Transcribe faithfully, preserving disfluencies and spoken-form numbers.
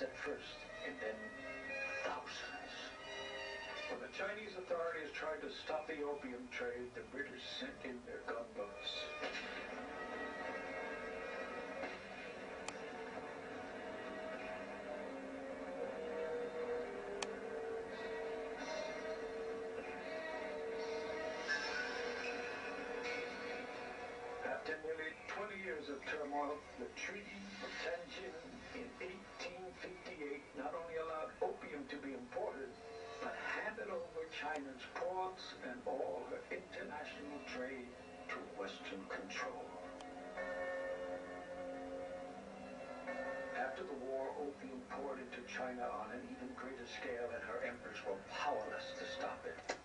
hundreds at first, and then thousands. When the Chinese authorities tried to stop the opium trade, the British sent in their gunboats. After nearly twenty years of turmoil, the Treaty of Tianjin in eighteen fifty-eight not only allowed opium to be imported, but handed over China's ports and all her international trade to Western control. After the war, opium poured into China on an even greater scale, and her emperors were powerless to stop it.